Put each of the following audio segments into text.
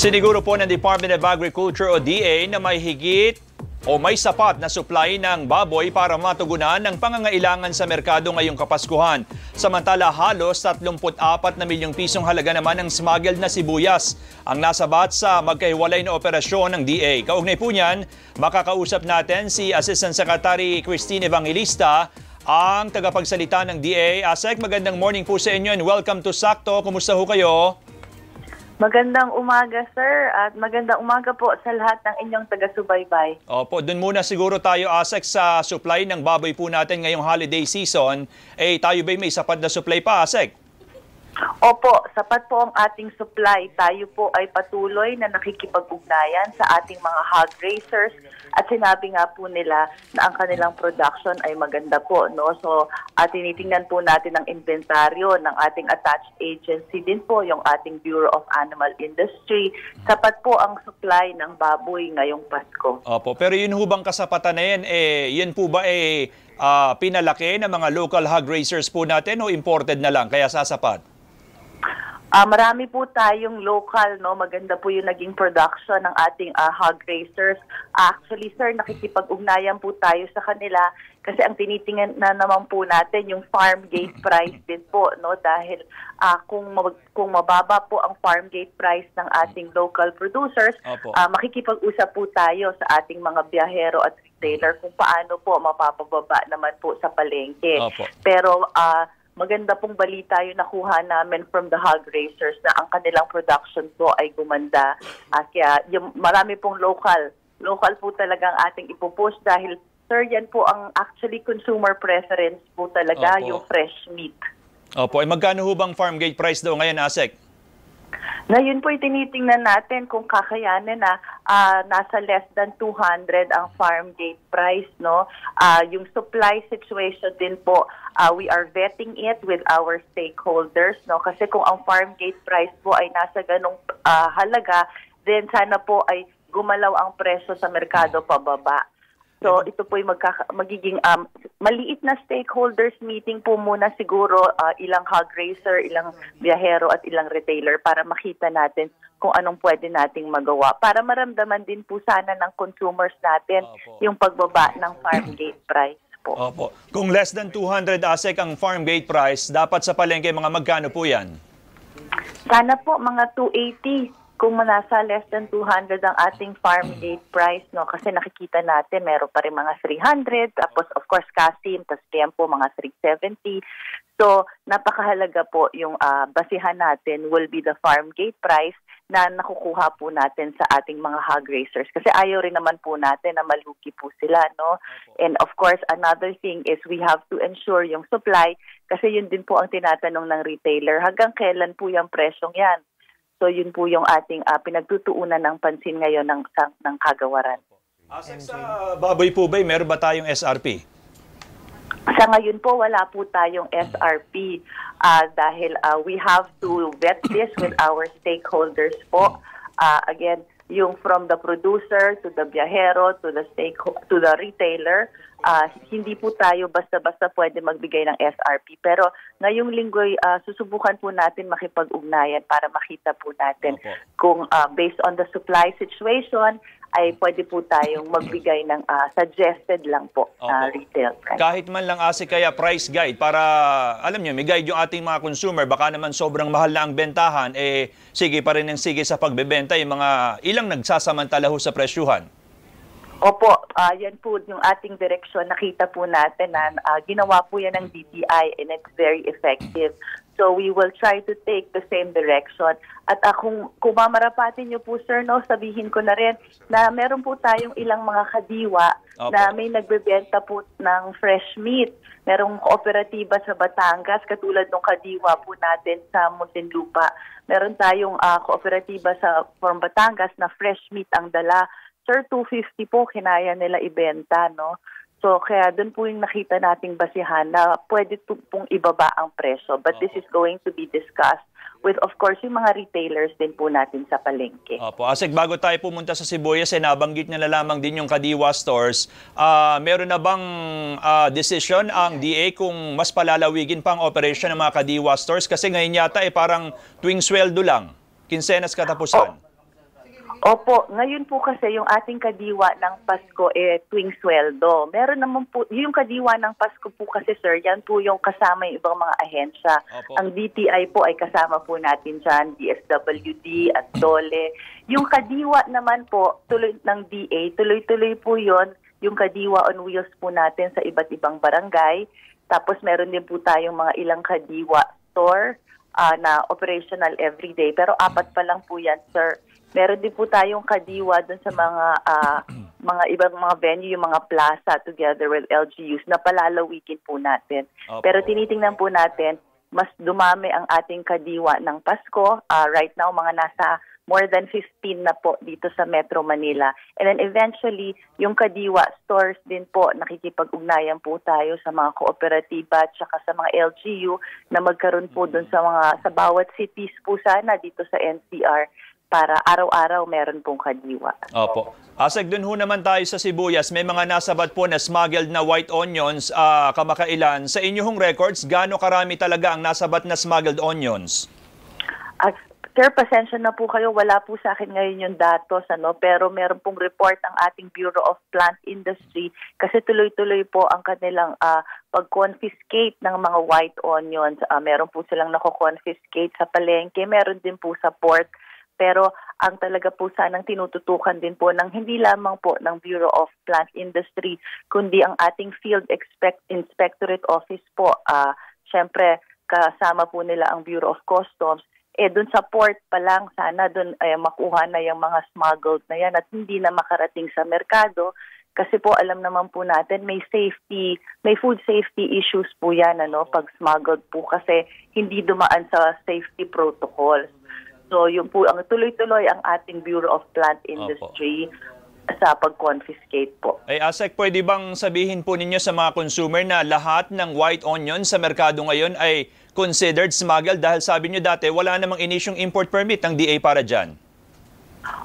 Siniguro po ng Department of Agriculture o DA na may higit o may sapat na supply ng baboy para matugunan ang pangangailangan sa merkado ngayong Kapaskuhan. Samantala, halos 34 na milyong pisong halaga naman ang smuggled na sibuyas ang nasabat sa magkahiwalay na operasyon ng DA. Kaugnay po niyan, makakausap natin si Assistant Secretary Christine Evangelista, ang tagapagsalita ng DA. ASEC, magandang morning po sa inyo and welcome to Sakto. Kumusta ho kayo? Magandang umaga, sir, at magandang umaga po sa lahat ng inyong taga-subaybay. Opo, dun muna siguro tayo, ASEC, sa supply ng baboy po natin ngayong holiday season. Eh, tayo ba may sapat na supply pa, ASEC? Opo, sapat po ang ating supply. Tayo po ay patuloy na nakikipag-ugnayan sa ating mga hog raisers at sinabi nga po nila na ang kanilang production ay maganda po, no? So, tinitingnan po natin ang inventaryo ng ating attached agency din po, yung ating Bureau of Animal Industry. Sapat po ang supply ng baboy ngayong Pasko. Opo, pero yun ho bang kasapatan na yan, yan po ba pinalaki ng mga local hog raisers po natin o imported na lang kaya sasapat? Marami po tayong local, no? Maganda po yung naging production ng ating hog raisers. Actually, sir, nakikipag-ugnayan po tayo sa kanila kasi ang tinitingnan na naman po natin yung farm gate price din po, no? Dahil kung mababa po ang farm gate price ng ating local producers, makikipag-usap po tayo sa ating mga biyahero at retailer kung paano po mapapababa naman po sa palengke. Opo. Pero maganda pong balita yung nakuha namin from the hog raisers na ang kanilang production po ay gumanda. Kaya yung marami pong local po talagang ating ipopost dahil, sir, yan po ang actually consumer preference po talaga, Opo, yung fresh meat. Opo, ay magkano ho bang farm gate price daw ngayon, ASEC? Ngayon po tinitingnan natin kung kakayanin na nasa less than 200 ang farm gate price, no? Yung supply situation din po, we are vetting it with our stakeholders, no? Kasi kung ang farm gate price po ay nasa ganong halaga, then sana po ay gumalaw ang presyo sa merkado pababa. So ito po yung magiging maliit na stakeholders meeting po muna siguro, ilang hog raiser, ilang biyahero at ilang retailer para makita natin kung anong pwede nating magawa. Para maramdaman din po sana ng consumers natin yung pagbaba ng farm gate price po. Opo. Kung less than 200, ASEC, ang farm gate price, dapat sa palengke mga magkano po yan? Sana po mga 280. Kung nasa less than 200 ang ating farm gate price, no? Kasi nakikita natin meron pa rin mga 300, tapos of course kasim, tapos PM po mga 370. So napakahalaga po yung basihan natin will be the farm gate price na nakukuha po natin sa ating mga hog raisers. Kasi ayaw rin naman po natin na malugi po sila, no? And of course, another thing is we have to ensure yung supply kasi yun din po ang tinatanong ng retailer. Hanggang kailan po yung presyong yan? So yun po yung ating pinagtutuunan ng pansin ngayon ng kagawaran. ASEC, sa baboy po ba, meron ba tayong SRP? Sa ngayon po, wala po tayong SRP dahil we have to vet this with our stakeholders po. Again, yung from the producer to the biyahero to the retailer, hindi po tayo basta-basta pwede magbigay ng SRP. Pero ngayong linggo, susubukan po natin makipag-ugnayan para makita po natin kung based on the supply situation, ay pwede po tayong magbigay ng suggested lang po na retail price. Kahit man lang, ASEC, kaya price guide para, alam nyo, may guide yung ating mga consumer. Baka naman sobrang mahal na ang bentahan, eh sige pa rin ang sige sa pagbebenta yung mga ilang nagsasamantala ho sa presyuhan. Opo, yan po yung ating direksyon. Nakita po natin na ginawa po yan ng DTI and it's very effective. So we will try to take the same direction. At kung mamarapatin niyo po, sir, no, sabihin ko na rin na meron po tayong ilang mga kadiwa na may nagbebenta po ng fresh meat. Merong kooperatiba sa Batangas, katulad ng kadiwa po natin sa Muntinlupa. Meron tayong kooperatiba from Batangas na fresh meat ang dala. Sir, 250 po kinaya nila ibenta, no? So kaya doon po yung nakita nating basihan na pwede pong ibaba ang presyo. But this is going to be discussed with, of course, yung mga retailers din po natin sa palengke. Opo. ASEC, bago tayo pumunta sa sibuyas, nabanggit na lamang din yung Kadiwa stores. Meron na bang decision ang DA kung mas palalawigin pang operation ng mga Kadiwa stores? Kasi ngayon yata parang tuwing sweldo lang, kinsenas katapusan. Opo, ngayon po kasi yung ating kadiwa ng Pasko tuwing sweldo. Meron naman po, yung kadiwa ng Pasko po kasi sir, yan po yung kasama yung ibang mga ahensya. Opo. Ang DTI po ay kasama po natin dyan, DSWD at Dole. Yung kadiwa naman po, tuloy ng DA, tuloy-tuloy po yon yung kadiwa on wheels po natin sa iba't ibang barangay. Tapos meron din po tayong mga ilang kadiwa store na operational everyday. Pero apat pa lang po yan sir. Meron din po tayong kadiwa dun sa mga ibang mga venue, yung mga plaza together with LGUs na palalawikin po natin. Opo. Pero tinitingnan po natin, mas dumami ang ating kadiwa ng Pasko. Right now, mga nasa more than 15 na po dito sa Metro Manila. And then eventually, yung kadiwa stores din po, nakikipag-ugnayan po tayo sa mga kooperatiba at saka sa mga LGU na magkaroon po dun sa mga, sa bawat cities po sana dito sa NCR. Para araw-araw meron pong kadiwa. Opo. Aseg, dun ho naman tayo sa sibuyas. May mga nasabat po na smuggled na white onions kamakailan. Sa inyong records, gaano karami talaga ang nasabat na smuggled onions? Sir, pasensya na po kayo. Wala po sa akin ngayon yung datos. Ano? Pero meron pong report ang ating Bureau of Plant Industry kasi tuloy-tuloy po ang kanilang pag-confiscate ng mga white onions. Meron po silang nako-confiscate sa palengke. Meron din po sa port. Pero ang talaga po sanang tinututukan din po ng hindi lamang po ng Bureau of Plant Industry, kundi ang ating Field Inspectorate Office po. Siyempre, kasama po nila ang Bureau of Customs. Doon sa port pa lang, sana doon makuha na yung mga smuggled na yan at hindi na makarating sa merkado. Kasi po, alam naman po natin, may food safety issues po yan, ano, pag smuggled po kasi hindi dumaan sa safety protocols. So, yun po, ang tuloy-tuloy ang ating Bureau of Plant Industry sa pag-confiscate po. Ay, Asek, pwede bang sabihin po ninyo sa mga consumer na lahat ng white onion sa merkado ngayon ay considered smuggled dahil sabi nyo dati wala namang inisyong import permit ng DA para dyan?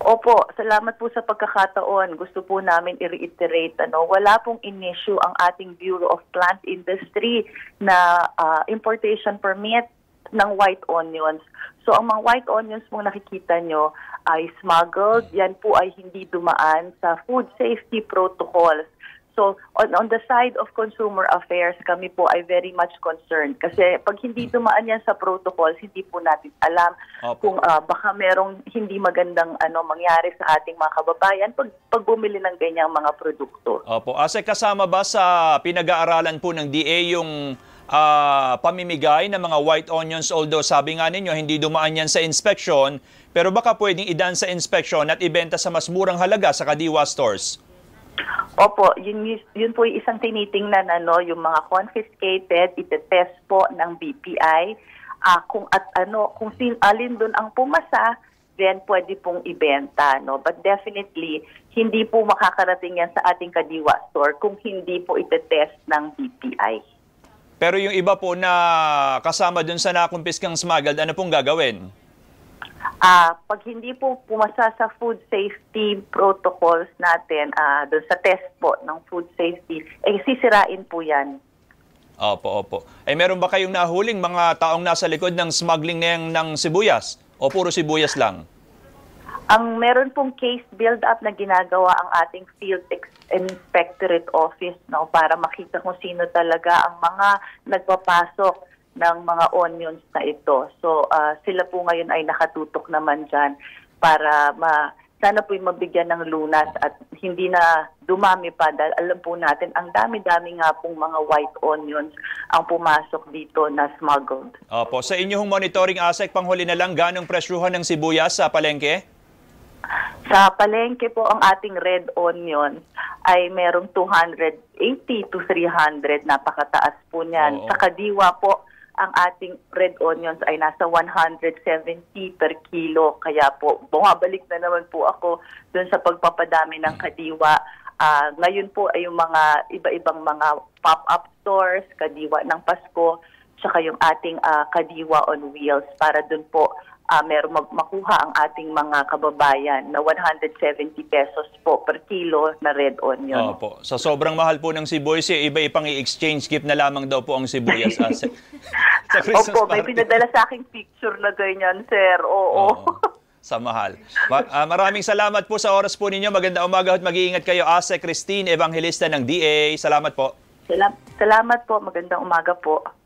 Opo, salamat po sa pagkakataon. Gusto po namin i-reiterate, ano, wala pong in-issue ang ating Bureau of Plant Industry na importation permit ng white onions. So, ang mga white onions mong nakikita nyo ay smuggled. Yan po ay hindi dumaan sa food safety protocols. So, on the side of consumer affairs, kami po ay very much concerned. Kasi pag hindi dumaan yan sa protocols, hindi po natin alam kung baka merong hindi magandang mangyari sa ating mga kababayan pag bumili ng ganyang mga produkto. Opo. Asek, kasama ba sa pinag-aaralan po ng DA yung pamimigay ng mga white onions, although sabi nga ninyo hindi dumaan yan sa inspection, pero baka pwedeng idan sa inspection at ibenta sa mas murang halaga sa kadiwa stores? Opo, yun po yung isang tinitingnan, ano, yung mga confiscated, itetest po ng BPI. Kung alin doon ang pumasa, then pwede pong ibenta, no? But definitely, hindi po makakarating yan sa ating kadiwa store kung hindi po itetest ng BPI. Pero yung iba po na kasama dun sa nakumpiskang smuggled, ano pong gagawin? Pag hindi po pumasa sa food safety protocols natin, dun sa test po ng food safety, sisirain po yan. Opo, opo. Meron ba kayong nahuling mga taong nasa likod ng smuggling ng sibuyas? O puro sibuyas lang? Ang meron pong case build-up na ginagawa ang ating Field Inspectorate Office, no, para makita kung sino talaga ang mga nagpapasok ng mga onions na ito. So sila po ngayon ay nakatutok naman dyan para sana po mabigyan ng lunas at hindi na dumami pa dahil alam po natin ang dami-dami nga pong mga white onions ang pumasok dito na smuggled. Opo. Sa inyong monitoring, Asek, panghuli na lang, ganong presyuhan ng sibuyas sa palengke? Sa palengke po, ang ating red onion ay merong 280 to 300. Napakataas po niyan. Oo. Sa kadiwa po, ang ating red onions ay nasa 170 per kilo. Kaya po, bumabalik na naman po ako dun sa pagpapadami ng kadiwa. Ngayon po ay yung mga iba-ibang mga pop-up stores, kadiwa ng Pasko, tsaka yung ating kadiwa on wheels para dun po meron makuha ang ating mga kababayan na 170 pesos po per kilo na red onion. Opo. Sa sobrang mahal po ng sibuyas, iba ipang i-exchange gift na lamang daw po ang sibuyas. Opo, may pinadala sa aking picture na ganyan, sir. Oo. sa mahal. Maraming salamat po sa oras po ninyo. Maganda umaga at mag-iingat kayo. Ase Christine Evangelista ng DA. Salamat po. Salamat po. Magandang umaga po.